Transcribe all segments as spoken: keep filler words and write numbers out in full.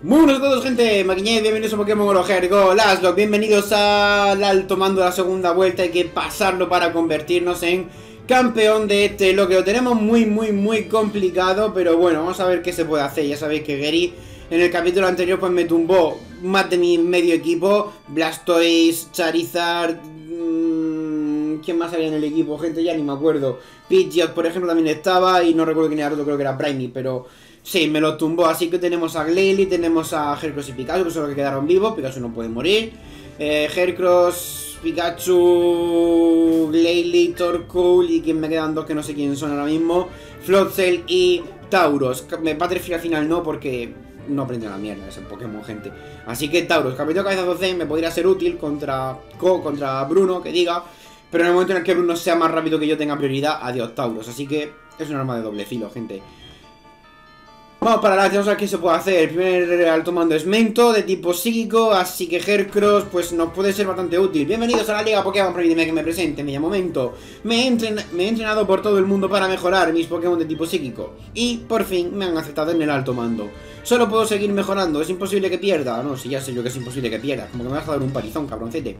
Muy buenos a todos, gente, Maquiñez, bienvenidos a Pokémon Oro Heart Gold, Ashlocke, bienvenidos al Alto Mando de la segunda vuelta. Hay que pasarlo para convertirnos en campeón de este bloqueo. Lo tenemos muy, muy, muy complicado, pero bueno, vamos a ver qué se puede hacer. Ya sabéis que Gary en el capítulo anterior pues me tumbó más de mi medio equipo, Blastoise, Charizard... ¿Quién más había en el equipo? Gente, ya ni me acuerdo. Pidgeot, por ejemplo, también estaba y no recuerdo quién era el otro, creo que era Brainy, pero... sí, me lo tumbó, así que tenemos a Glalie, tenemos a Heracross y Pikachu, que son los que quedaron vivos. Pikachu no puede morir. Eh, Heracross, Pikachu, Glalie, Torkoal y quien me quedan dos que no sé quién son ahora mismo. Floatzel y Tauros. Battlefield al final no, porque no aprende la mierda ese Pokémon, gente. Así que Tauros, capitán cabeza doce, me podría ser útil contra Koga, contra Bruno, que diga. Pero en el momento en el que Bruno sea más rápido que yo tenga prioridad, adiós Tauros. Así que es una arma de doble filo, gente. Vamos para adelante, vamos a ver qué se puede hacer. El primer alto mando es Mento, de tipo psíquico, así que Heracross pues nos puede ser bastante útil. Bienvenidos a la Liga Pokémon, permíteme que me presente, me llamo Mento. Me he, entren me he entrenado por todo el mundo para mejorar mis Pokémon de tipo psíquico. Y por fin me han aceptado en el alto mando. Solo puedo seguir mejorando, es imposible que pierda. No, si ya sé yo que es imposible que pierda, como que me vas a dar un palizón, cabroncete.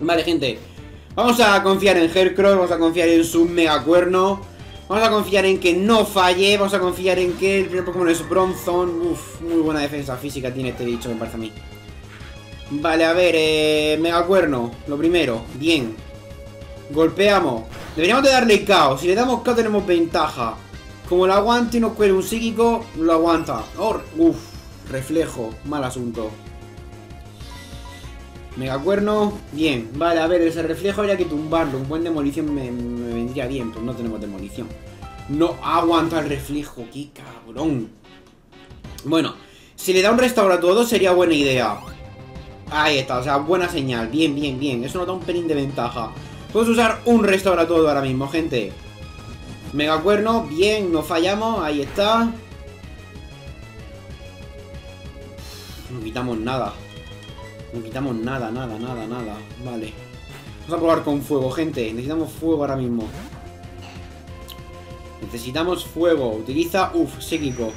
Vale, gente, vamos a confiar en Heracross, vamos a confiar en su Mega Cuerno. Vamos a confiar en que no falle, vamos a confiar en que el primer Pokémon es Bronzón. Uff, muy buena defensa física tiene este bicho, me parece a mí. Vale, a ver, eh, Mega Cuerno, lo primero, bien. Golpeamos. Deberíamos de darle K O, si le damos K O tenemos ventaja. Como lo aguante y nos cuele un psíquico, lo aguanta. Oh, uff, reflejo, mal asunto. Mega Cuerno, bien, vale, a ver, ese reflejo habría que tumbarlo, un buen demolición me, me vendría bien, pues no tenemos demolición. No aguanta el reflejo, qué cabrón. Bueno, si le da un restauro a todos sería buena idea. Ahí está, o sea, buena señal, bien, bien, bien, eso nos da un pelín de ventaja. Puedes usar un restauro a todo ahora mismo, gente. Mega Cuerno, bien, no fallamos, ahí está. No quitamos nada. No quitamos nada, nada, nada, nada. Vale. Vamos a probar con fuego, gente. Necesitamos fuego ahora mismo. Necesitamos fuego. Utiliza... Uf, psíquico.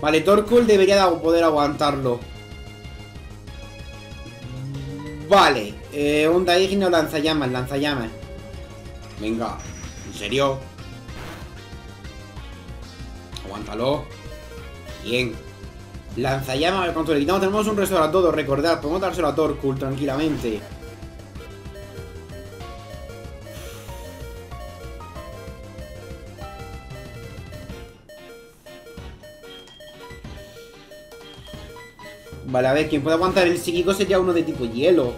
Vale, Torkoal debería poder aguantarlo. Vale. Eh, onda ígneo, lanzallamas, lanzallamas. Venga. ¿En serio? Aguántalo. Bien. Lanzallamas, a ver cuánto le quitamos. Tenemos un resto a todo, recordad. Podemos dárselo a Torkoal tranquilamente. Vale, a ver, quien puede aguantar el psíquico sería uno de tipo hielo.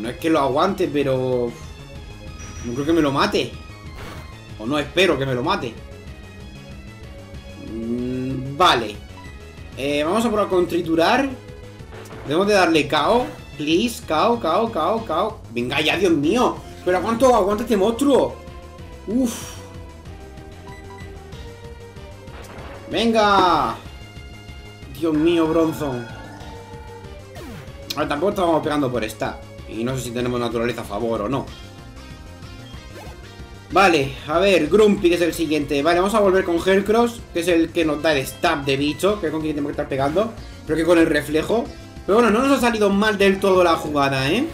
No es que lo aguante, pero... no creo que me lo mate. O no espero que me lo mate. Vale, eh, vamos a probar con triturar. Debemos de darle K O, please, K O, K O, K O, K O. Venga ya, Dios mío. Pero ¿cuánto aguanta este monstruo? Uf. Venga. Dios mío, Bronzón. Ahora tampoco estábamos pegando por esta. Y no sé si tenemos naturaleza a favor o no. Vale, a ver, Grumpig es el siguiente. Vale, vamos a volver con Heracross, que es el que nos da el stab de bicho, que es con quien tenemos que estar pegando, pero que con el reflejo. Pero bueno, no nos ha salido mal del todo la jugada, ¿eh?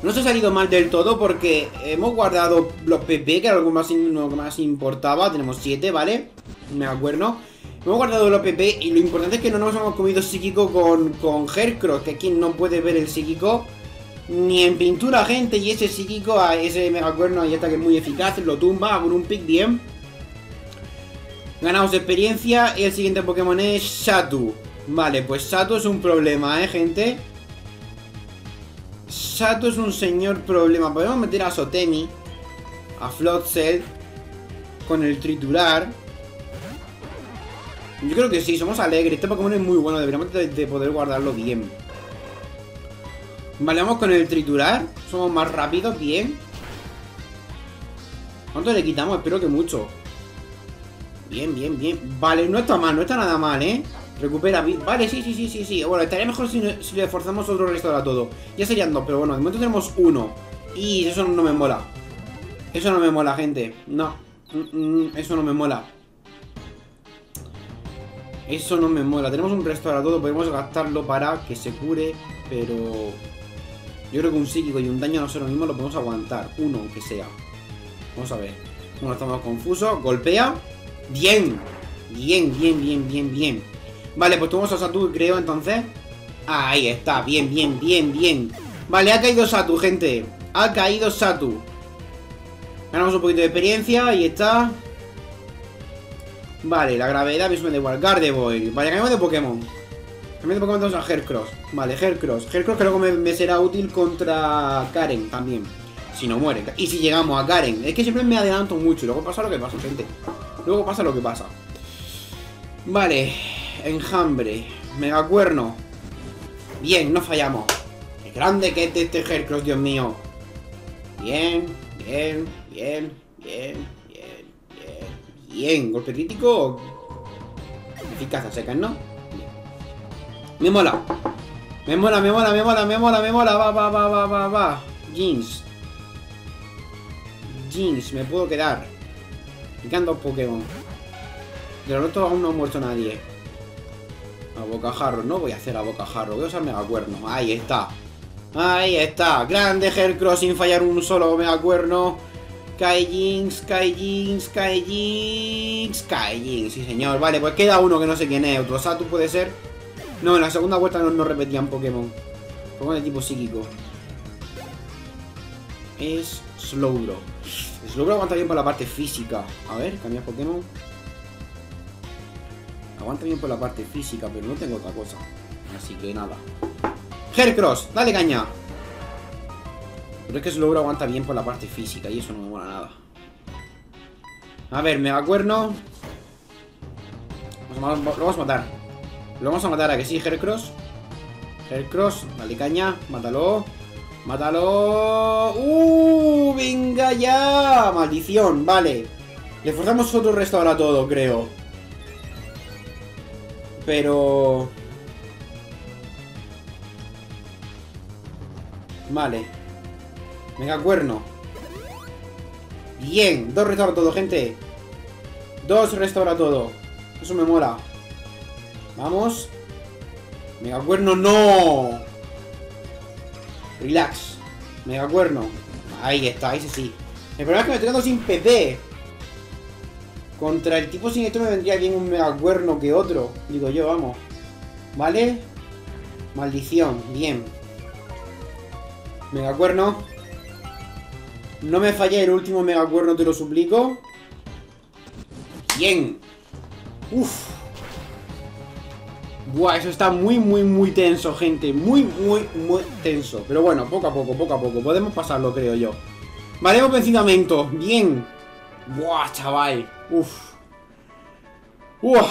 No nos ha salido mal del todo porque hemos guardado los P P, que era algo más, lo que más importaba. Tenemos siete, ¿vale? Me acuerdo. Hemos guardado los P P y lo importante es que no nos hemos comido psíquico con, con Heracross, que aquí no puede ver el psíquico. Ni en pintura, gente, y ese psíquico, a ese Mega Cuerno ya está, que es muy eficaz, lo tumba, a Grumpig, bien. Ganamos experiencia y el siguiente Pokémon es Satu. Vale, pues Satu es un problema, eh, gente. Satu es un señor problema. Podemos meter a Sotemi, a Floatzel, con el triturar. Yo creo que sí, somos alegres, este Pokémon es muy bueno, deberíamos de, de poder guardarlo bien. Vale, vamos con el triturar. Somos más rápidos, bien. ¿Cuánto le quitamos? Espero que mucho. Bien, bien, bien. Vale, no está mal, no está nada mal, ¿eh? Recupera, vale, sí, sí, sí, sí, sí. Bueno, estaría mejor si, si le forzamos otro restaurador a todo. Ya serían dos, pero bueno, de momento tenemos uno. Y eso no me mola. Eso no me mola, gente, no. Mm, mm, eso no me mola. Eso no me mola. Tenemos un restaurador, todo podemos gastarlo para que se cure, pero yo creo que un psíquico y un daño a nosotros mismos lo podemos aguantar. Uno, aunque sea. Vamos a ver. Uno, estamos confusos. Golpea. Bien. Bien, bien, bien, bien, bien. Vale, pues tomamos a Satu, creo, entonces. Ahí está. Bien, bien, bien, bien. Vale, ha caído Satu, gente. Ha caído Satu. Ganamos un poquito de experiencia. Ahí está. Vale, la gravedad me da igual. Gardevoir. Vale, cambiamos de Pokémon. Cambiamos de Pokémon, entonces a Heracross. Vale, Heracross. Heracross creo que me, me será útil contra Karen también. Si no muere. Y si llegamos a Karen. Es que siempre me adelanto mucho. Y luego pasa lo que pasa, gente. Luego pasa lo que pasa. Vale. Enjambre. Mega Cuerno. Bien, no fallamos. Qué grande que es este Heracross, Dios mío. Bien, bien, bien, bien. Bien, golpe crítico. Eficaz a secas, ¿no? Bien. Me mola. Me mola, me mola, me mola, me mola, me mola. Va, va, va, va, va, va. Jeans. Jeans, me puedo quedar. Picando Pokémon. De los otros aún no ha muerto nadie. A bocajarro, no voy a hacer a bocajarro. Voy a usar Mega Cuerno. Ahí está. Ahí está. Grande Heracross sin fallar un solo Mega Cuerno. Cae Jinx, cae Jinx, cae Jinx, cae Jinx, sí señor. Vale, pues queda uno que no sé quién es. Otro Satu puede ser. No, en la segunda vuelta no, no repetían Pokémon. Pokémon de tipo psíquico. Es Slowbro. Slowbro aguanta bien por la parte física. A ver, cambiar Pokémon. Aguanta bien por la parte física, pero no tengo otra cosa. Así que nada. Heracross, dale caña. Pero es que Slowbro aguanta bien por la parte física y eso no me mola nada. A ver, Mega Cuerno. Lo vamos a matar. Lo vamos a matar, ¿a que sí, Heracross? Heracross, dale caña, mátalo. Mátalo. ¡Uh! ¡Venga ya! ¡Maldición! Vale. Le forzamos otro restaurar a todo, creo. Pero... vale. Mega Cuerno. Bien, dos restaura todo, gente. Dos restaura todo. Eso me mola. Vamos. Mega Cuerno, no. Relax. Mega Cuerno. Ahí está, ese sí. El problema es que me estoy dando sin P P. Contra el tipo siniestro me vendría bien un Mega Cuerno que otro. Digo yo, vamos. ¿Vale? Maldición, bien. Mega Cuerno. No me fallé el último Mega Cuerno, te lo suplico. Bien. Uf. Buah, eso está muy, muy, muy tenso, gente. Muy, muy, muy tenso. Pero bueno, poco a poco, poco a poco. Podemos pasarlo, creo yo. Vale, hemos vencido a Mento. Bien. Buah, chaval. Uf. Uf.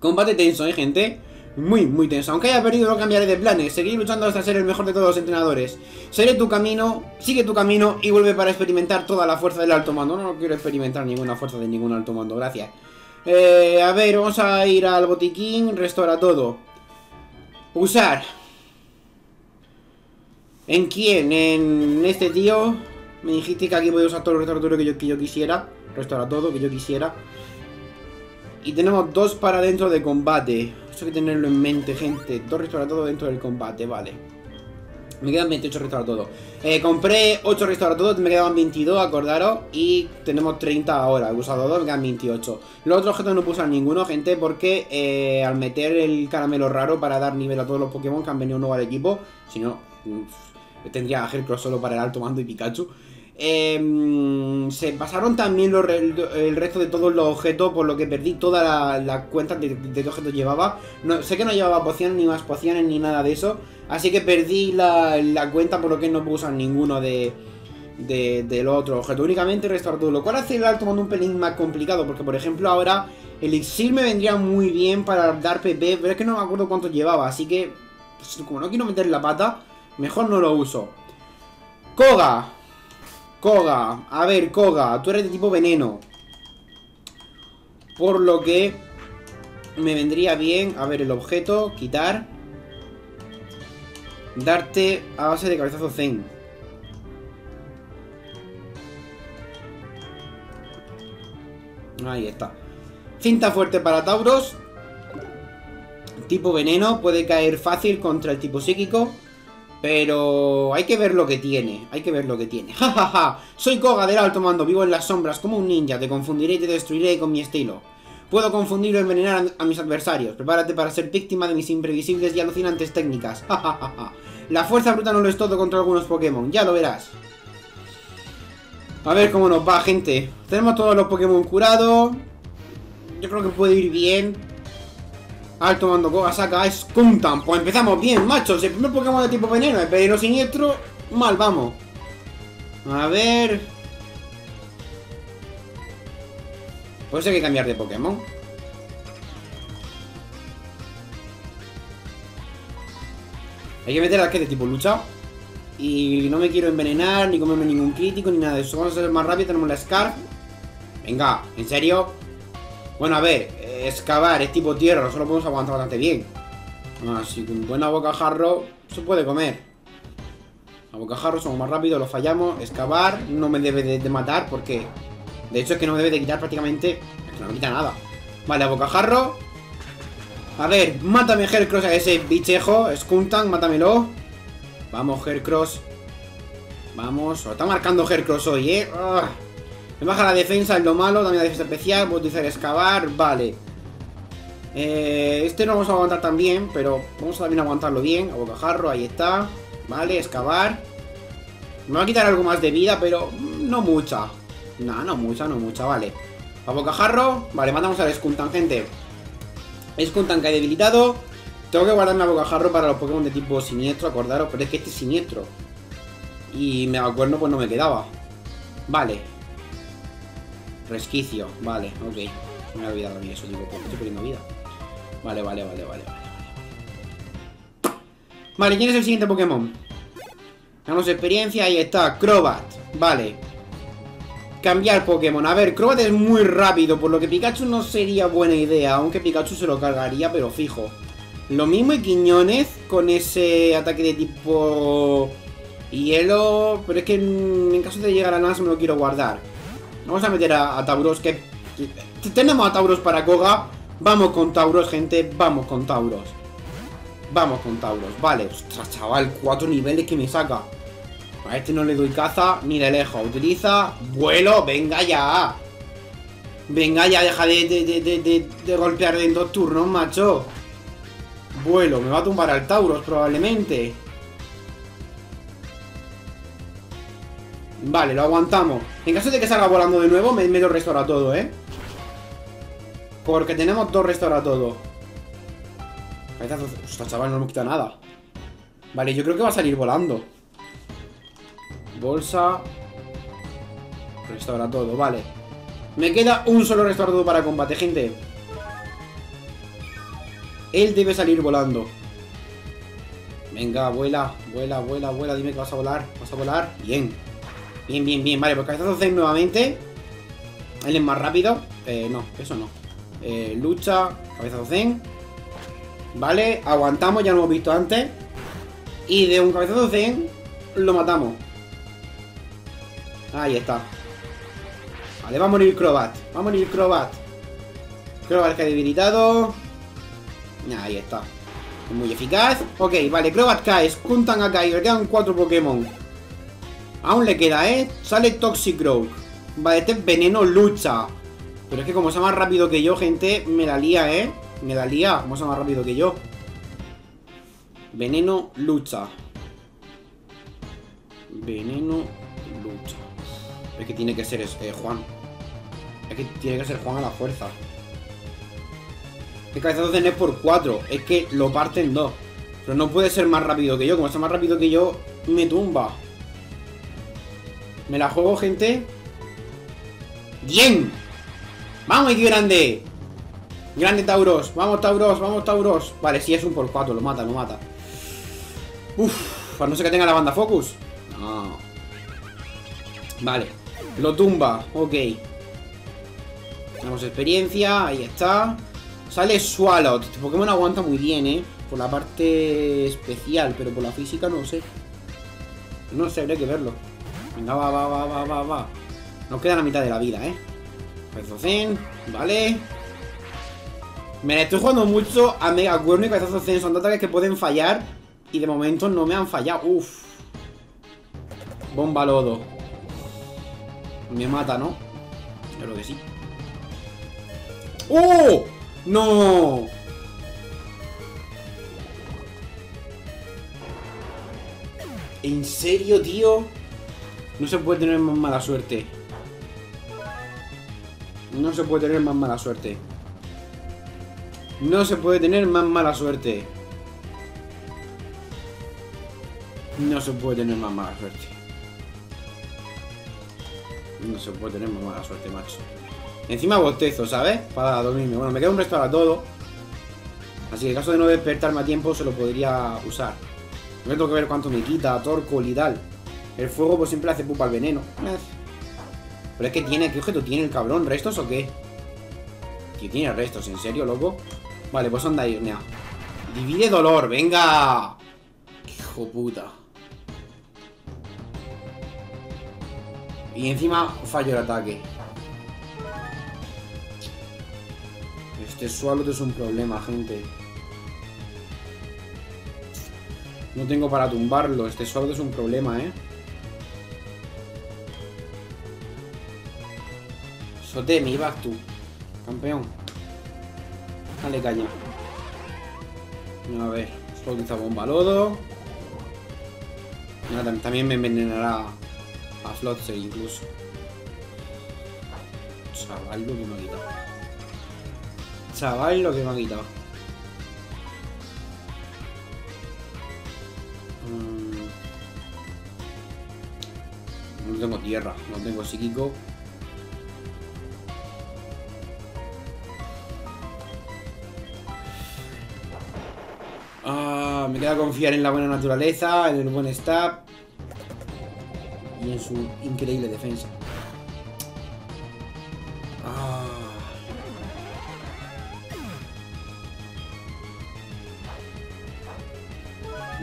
Combate tenso, eh, gente. Muy, muy tenso. Aunque haya perdido, no cambiaré de planes. Seguiré luchando hasta ser el mejor de todos los entrenadores. Seré tu camino, sigue tu camino y vuelve para experimentar toda la fuerza del alto mando. No, no quiero experimentar ninguna fuerza de ningún alto mando, gracias. Eh, a ver, vamos a ir al botiquín. Restaura todo. Usar. ¿En quién? En este tío. Me dijiste que aquí podía usar todo el restaurador que yo, que yo quisiera. Restaura todo que yo quisiera. Y tenemos dos para dentro de combate. Eso hay que tenerlo en mente, gente. Dos restaura todo dentro del combate, vale. Me quedan veintiocho restaura todo. Eh, compré ocho restaura todo, me quedaban veintidós, acordaros. Y tenemos treinta ahora. He usado dos, me quedan veintiocho. Los otros objetos no puedo usar ninguno, gente, porque eh, al meter el caramelo raro para dar nivel a todos los Pokémon que han venido nuevo al equipo. Si no, uff, tendría a Heracross solo para el alto mando y Pikachu. Eh, se pasaron también los re el resto de todos los objetos, por lo que perdí toda la, la cuenta de, de qué objetos llevaba. No, sé que no llevaba pociones, ni más pociones, ni nada de eso. Así que perdí la, la cuenta, por lo que no puedo usar ninguno de, de, de los otros objetos. Únicamente restaurar todo, lo cual hace el alto mando un pelín más complicado. Porque, por ejemplo, ahora el elixir me vendría muy bien para dar P P, pero es que no me acuerdo cuánto llevaba. Así que, pues, como no quiero meter la pata, mejor no lo uso. Koga. Koga, a ver, Koga, tú eres de tipo veneno. Por lo que me vendría bien, a ver, el objeto, quitar. Darte a base de cabezazo zen. Ahí está. Cinta fuerte para Tauros. Tipo veneno, puede caer fácil contra el tipo psíquico. Pero hay que ver lo que tiene, hay que ver lo que tiene. ¡Ja, ja, ja! Soy Koga del Alto Mando, vivo en las sombras como un ninja. Te confundiré y te destruiré con mi estilo. Puedo confundir o envenenar a mis adversarios. Prepárate para ser víctima de mis imprevisibles y alucinantes técnicas. ¡Ja, ja, ja, ja! La fuerza bruta no lo es todo contra algunos Pokémon, ya lo verás. A ver cómo nos va, gente. Tenemos todos los Pokémon curados. Yo creo que puede ir bien. Alto Mando Koga saca a Skuntank. Pues empezamos bien, machos. El primer Pokémon de tipo veneno, el veneno siniestro. Mal, vamos. A ver. Pues hay que cambiar de Pokémon. Hay que meter a que de tipo lucha. Y no me quiero envenenar, ni comerme ningún crítico, ni nada de eso. Vamos a ser más rápido, tenemos la Scarf. Venga, ¿en serio? Bueno, a ver, excavar es tipo tierra, solo podemos aguantar bastante bien. Así que un buen abocajarro se puede comer. Abocajarro somos más rápidos, lo fallamos. Excavar no me debe de matar porque... De hecho es que no me debe de quitar prácticamente... Es que no me quita nada. Vale, abocajarro. A ver, mátame Heracross a ese bichejo. Skuntank, mátamelo. Vamos, Heracross. Vamos, lo está marcando Heracross hoy, eh. ¡Ugh! Me baja la defensa, es lo malo. También la defensa especial. Voy a utilizar excavar. Vale. Eh, este no lo vamos a aguantar tan bien. Pero vamos a también aguantarlo bien. A bocajarro, ahí está. Vale, excavar. Me va a quitar algo más de vida, pero no mucha. No, no mucha, no mucha. Vale. A bocajarro. Vale, matamos al Skuntank, gente. Skuntank cae debilitado. Tengo que guardarme a bocajarro para los Pokémon de tipo siniestro. Acordaros, pero es que este es siniestro. Y Mega Cuerno, pues no me quedaba. Vale. Resquicio, vale, ok. Me he olvidado de eso, digo, ¿por qué estoy perdiendo vida? Vale, vale, vale, vale, vale. Vale, ¿quién es el siguiente Pokémon? Ganamos experiencia, ahí está, Crobat. Vale. Cambiar Pokémon, a ver, Crobat es muy rápido, por lo que Pikachu no sería buena idea. Aunque Pikachu se lo cargaría, pero fijo. Lo mismo y Quiñones con ese ataque de tipo hielo. Pero es que en caso de llegar a Lance me lo quiero guardar. Vamos a meter a, a Tauros, que... Tenemos a Tauros para Koga. Vamos con Tauros, gente. Vamos con Tauros. Vamos con Tauros. Vale. Ostras, chaval. Cuatro niveles que me saca. A este no le doy caza ni de lejos. Utiliza... Vuelo. Venga ya. Venga ya. Deja de, de, de, de, de, de golpear en dos turnos, macho. Vuelo. Me va a tumbar al Tauros probablemente. Vale, lo aguantamos. En caso de que salga volando de nuevo, me, me lo restaura todo, ¿eh? Porque tenemos dos restaura todo. Ostras, chaval, no me quita nada. Vale, yo creo que va a salir volando. Bolsa. Restaura todo, vale. Me queda un solo restaura todo para combate, gente. Él debe salir volando. Venga, vuela, vuela, vuela, vuela. Dime que vas a volar, vas a volar. Bien. Bien, bien, bien, vale, pues cabezazo seis nuevamente. Él es más rápido. Eh, no, eso no. Eh, lucha, cabezazo zen. Vale, aguantamos, ya lo hemos visto antes. Y de un cabezazo zen lo matamos. Ahí está. Vale, va a morir Crobat. Va a morir Crobat. Crobat que ha debilitado. Ahí está. Muy eficaz. Ok, vale, Crobat cae. Skuntank ha caído. Le quedan cuatro Pokémon. Aún le queda, ¿eh? Sale Toxicroak. Vale, este es veneno lucha. Pero es que como sea más rápido que yo, gente, me la lía, ¿eh? Me la lía, como sea más rápido que yo. Veneno lucha. Veneno lucha. Es que tiene que ser eh, Juan. Es que tiene que ser Juan a la fuerza. El cabezazo de N por cuatro. Es que lo parten dos. Pero no puede ser más rápido que yo. Como sea más rápido que yo, me tumba. Me la juego, gente. ¡Bien! ¡Vamos, qué grande! ¡Grande Tauros! ¡Vamos, Tauros! ¡Vamos, Tauros! Vale, sí, es un por cuatro. Lo mata, lo mata. Uff, para no ser que tenga la banda Focus. No. Vale. Lo tumba. Ok. Tenemos experiencia. Ahí está. Sale Swalot. Este Pokémon aguanta muy bien, ¿eh? Por la parte especial, pero por la física no sé. No sé, habría que verlo. Venga, va, va, va, va, va, va. Nos queda la mitad de la vida, ¿eh? Zen, vale. Me la estoy jugando mucho a Mega Cuerno y Cabezazo Zen. Son ataques que pueden fallar y de momento no me han fallado. Uff. Bomba lodo. Me mata, ¿no? Creo que sí. ¡Oh! ¡No! ¿En serio, tío? No se puede tener más mala suerte. No se puede tener más mala suerte. No se puede tener más mala suerte. No se puede tener más mala suerte. No se puede tener más mala suerte, macho. Encima bostezo, ¿sabes? Para dormirme. Bueno, me queda un resto para todo. Así que en caso de no despertarme a tiempo, se lo podría usar. No tengo que ver cuánto me quita, Torkoal y tal. El fuego pues siempre hace pupa al veneno. Pero es que tiene, ¿qué objeto tiene el cabrón? ¿Restos o qué? Que tiene restos, ¿en serio, loco? Vale, pues anda ahí, nea. Divide dolor, venga. Hijo puta. Y encima fallo el ataque. Este Swalot es un problema, gente. No tengo para tumbarlo. Este Swalot es un problema, ¿eh? Sotemi, vas tú. Campeón. Dale caña. A ver. Solo utiliza bomba lodo. Nada, también me envenenará a Floatzel incluso. Chaval, lo que me ha quitado. Chaval, lo que me ha quitado. No tengo tierra, no tengo psíquico. Ah, me queda confiar en la buena naturaleza, en el buen stab y en su increíble defensa. Ah.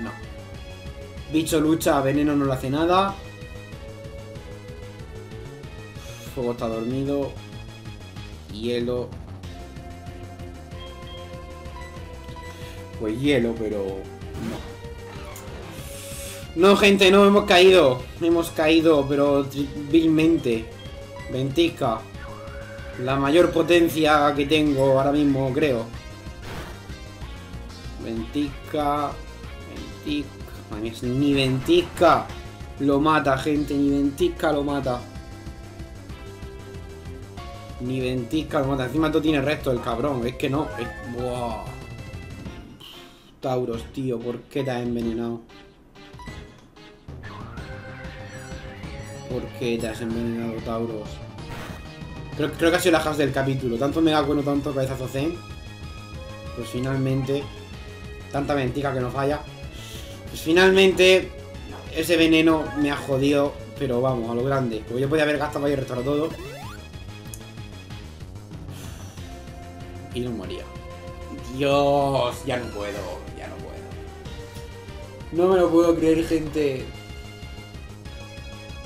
No. Bicho lucha, veneno no le hace nada. Fuego está dormido. Hielo. Pues hielo, pero no. No, gente, no, hemos caído. Hemos caído, pero vilmente. Ventisca. La mayor potencia que tengo ahora mismo, creo. Ventisca. Ventisca. Madre mía, ni ventisca lo mata, gente. Ni ventisca lo mata. Ni ventisca, como encima todo tiene resto el cabrón. Es que no. Es... Buah. Tauros, tío, ¿por qué te has envenenado? ¿Por qué te has envenenado, Tauros? Creo, creo que ha sido la hash del capítulo. Tanto Mega Cuerno, tanto Cabezazo Zen. Pues finalmente. Tanta ventisca que no falla. Pues finalmente. Ese veneno me ha jodido. Pero vamos, a lo grande. Porque yo podía haber gastado para ir a restaurar todo. Y no moría. Dios, ya no puedo, ya no puedo. No me lo puedo creer, gente.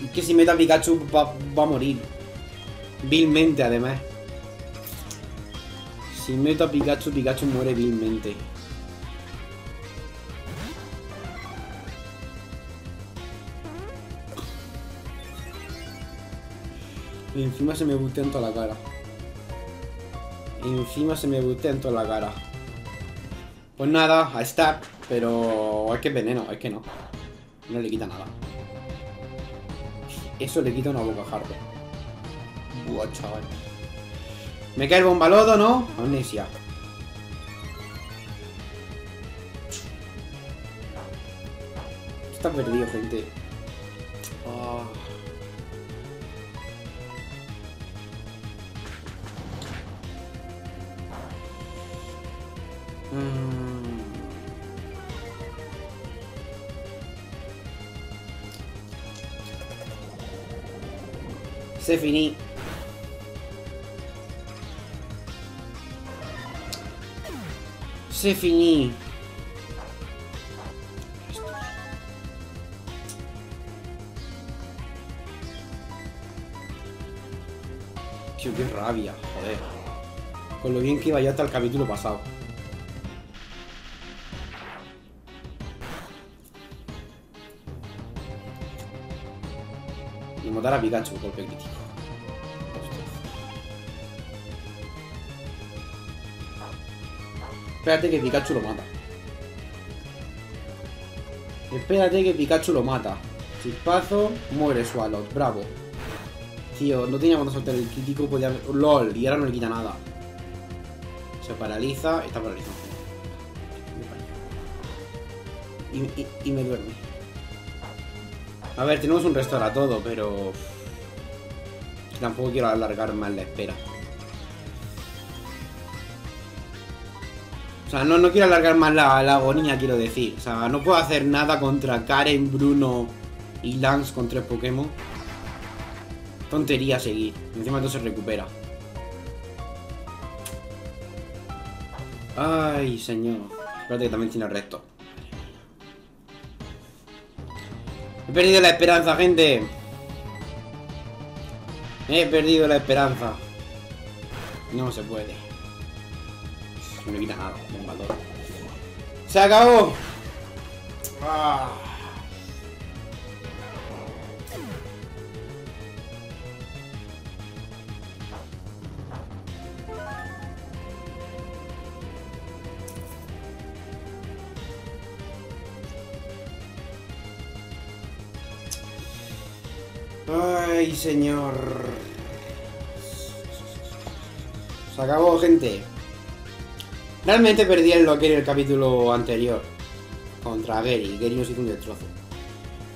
Es que si meta a Pikachu va, va a morir. Vilmente, además. Si meto a Pikachu, Pikachu muere vilmente. Y encima se me bustea en toda la cara. Encima se me botea en toda la cara. Pues nada, a stab. Pero es que es veneno, es que no. No le quita nada. Eso le quita una bocajardo. Buah, chaval. Me cae el bombalodo, ¿no? Amnesia. Está perdido, gente. Oh. Se finí. Se finí. Tío, qué rabia, joder. con lo bien que iba ya hasta el capítulo pasado. Y matar a Pikachu, golpe crítico. Espérate que Pikachu lo mata. Espérate que Pikachu lo mata. Chispazo, muere Swalot, bravo. Tío, no tenía cuando soltar el crítico, podía... LOL, y ahora no le quita nada. Se paraliza, está paralizado. Y, y, y me duerme. A ver, tenemos un restore a todo, pero... tampoco quiero alargar más la espera. O sea, no, no quiero alargar más la, la agonía, quiero decir. O sea, no puedo hacer nada contra Karen, Bruno y Lance con tres Pokémon. Tontería seguir. Encima todo se recupera. Ay, señor. Espérate que también tiene el resto. He perdido la esperanza, gente. He perdido la esperanza. No se puede. No me quita nada. Tengo valor. ¡Se acabó! ¡Ah! Ay, señor. Se acabó, gente. Realmente perdí el locker en el capítulo anterior contra Gary. Gary nos hizo un destrozo.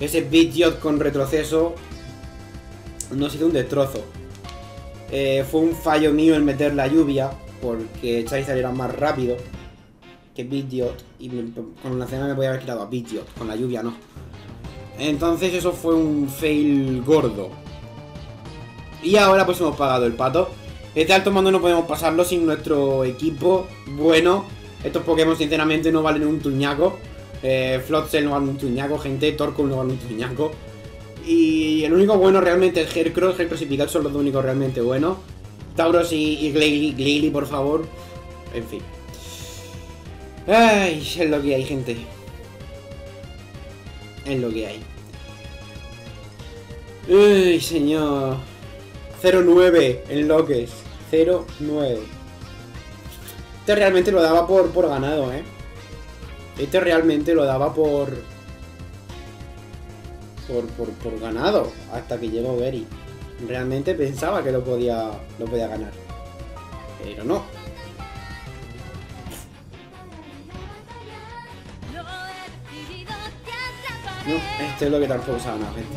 Ese Pidgeot con retroceso nos hizo un destrozo. eh, Fue un fallo mío el meter la lluvia, porque Charizard era más rápido que Pidgeot y me, con la cena me podía haber quitado a Pidgeot. Con la lluvia no. Entonces eso fue un fail gordo. Y ahora pues hemos pagado el pato. Este alto mando no podemos pasarlo sin nuestro equipo. Bueno, estos Pokémon sinceramente no valen un tuñaco. eh, Floatzel no vale un tuñaco, gente. Torkoal no vale un tuñaco. Y el único bueno realmente es Heracross. Heracross y Pikachu son los dos únicos realmente buenos. Tauros y, y Glalie, Glalie, por favor. En fin. Ay, es lo que hay, gente. Es lo que hay. Uy, señor. cero nueve en loques. cero nueve. Este realmente lo daba por, por ganado, ¿eh? Este realmente lo daba por, por... Por... por ganado. Hasta que llegó Gary. Realmente pensaba que lo podía... Lo podía ganar. Pero no. No, este es lo que tampoco se gana, gente.